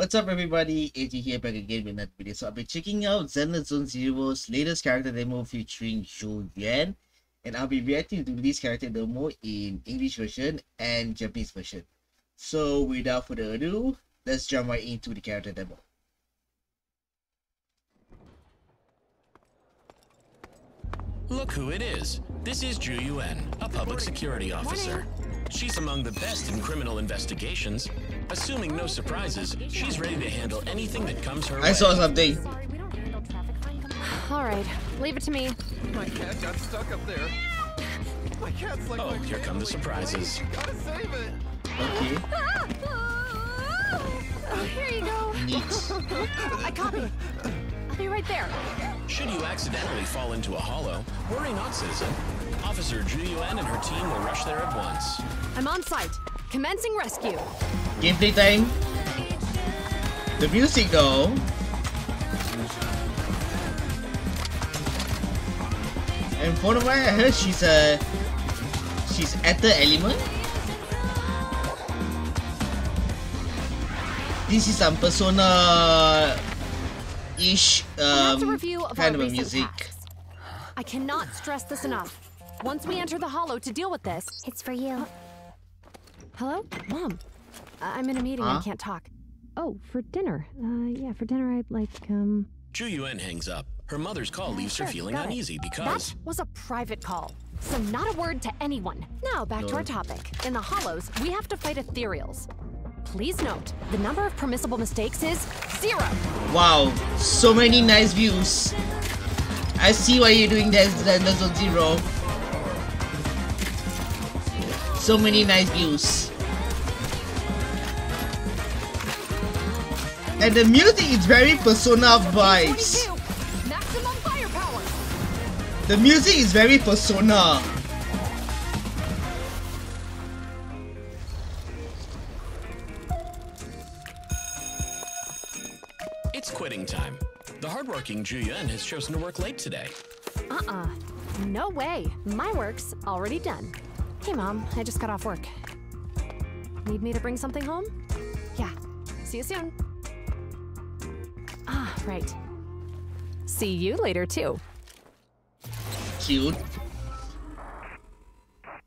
What's up everybody, AG here back again with another video. So I'll be checking out Zenless Zone Zero's latest character demo featuring Zhu Yuan, and I'll be reacting to this character demo in English version and Japanese version. So without further ado, let's jump right into the character demo. Look who it is. This is Zhu Yuan, a public security officer. She's among the best in criminal investigations. Assuming no surprises, she's ready to handle anything that comes her way. I saw something. Sorry, we don't handle traffic. All right, leave it to me. My cat got stuck up there. My cat's like, oh, here come the surprises. Gotta save it. Okay. Oh, here you go. I copy. I'll be right there. Should you accidentally fall into a hollow, worry not, citizen. Officer Zhu Yuan and her team will rush there at once. I'm on site. Commencing rescue. Gameplay time. The music though. And for the way I heard she's at the element. This is some Persona-ish kind of a music. I cannot stress this enough. Once we enter the hollow to deal with this, it's for you. Hello? Mom. I'm in a meeting and can't talk. Oh, for dinner. Yeah, for dinner I'd like, Zhu Yuan hangs up. Her mother's call leaves her feeling uneasy because... That was a private call, so not a word to anyone. Now back to our topic. In the hollows, we have to fight ethereals. Please note, the number of permissible mistakes is 0. Wow, so many nice views. I see why you're doing that, Zenless Zone Zero. So many nice views. And the music is very Persona vibes. Maximum firepower. The music is very Persona. It's quitting time. The hardworking Zhu Yuan has chosen to work late today. No way. My work's already done. Hey Mom, I just got off work. Need me to bring something home? Yeah, see you soon. Ah, right. See you later too. Cute.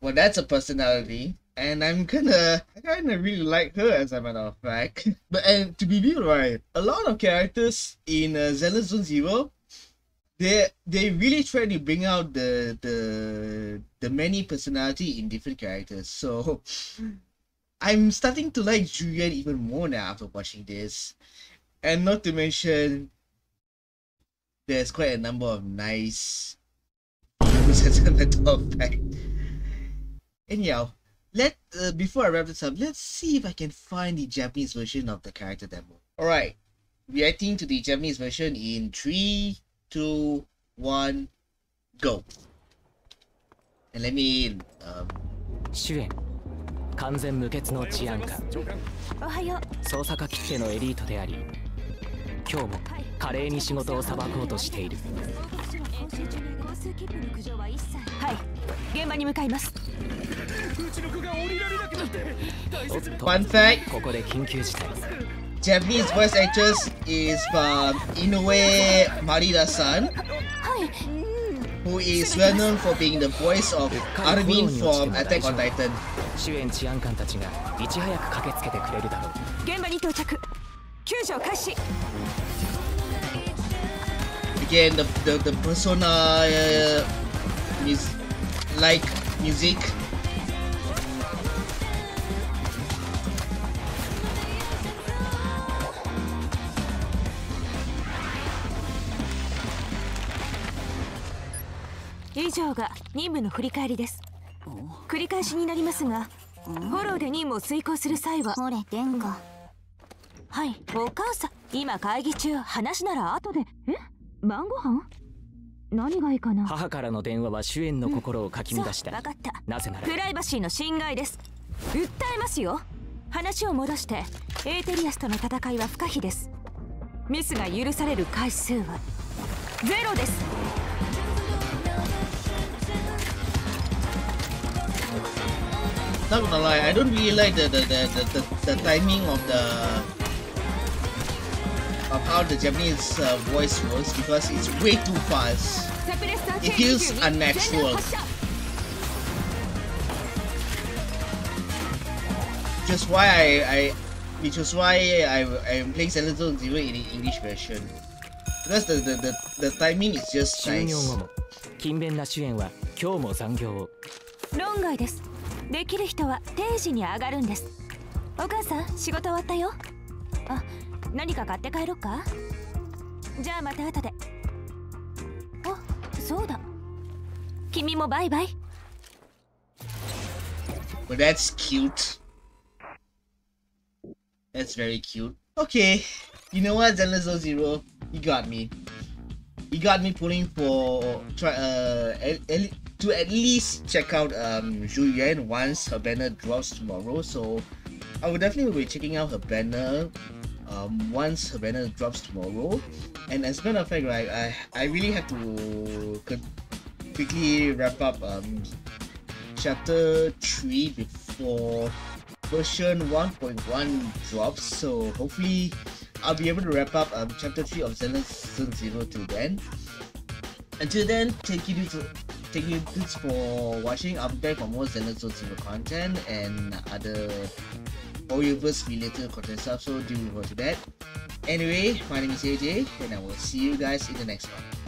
Well, that's a personality. And I kinda really like her as a matter of fact. But and to be real, right, a lot of characters in Zenless Zone Zero, they really try to bring out the many personality in different characters. So I'm starting to like Zhu Yuan even more now after watching this, and not to mention there's quite a number of nice as a matter of fact. Anyhow, before I wrap this up, let's see if I can find the Japanese version of the character demo. All right, reacting to the Japanese version in 3, 2, 1, go. And let me in. Fun fact, Japanese voice actress is from Inoue Marina-san, who is well known for being the voice of Armin from Attack on Titan. Again, the Persona music. Not gonna lie, I don't really like the timing of the of how the Japanese voice works because it's way too fast. It feels unnatural. Which is why I'm playing Zenless Zone Zero in the English version. Because the timing is just nice. But that's cute. That's very cute. Okay, you know what, Zenless Zone Zero, you got me. You got me pulling for to at least check out Zhu Yuan once her banner drops tomorrow. So I will definitely be checking out her banner once her banner drops tomorrow. And as a matter of fact, right, I really have to quickly wrap up chapter 3 before version 1.1 drops, so hopefully I'll be able to wrap up chapter 3 of Zenless Zone Zero till then. Until then, thank you dudes for watching. I'll be back for more Zenless Zone Zero content and other Oyuverse related content stuff, so do refer to that. Anyway, my name is AJ and I will see you guys in the next one.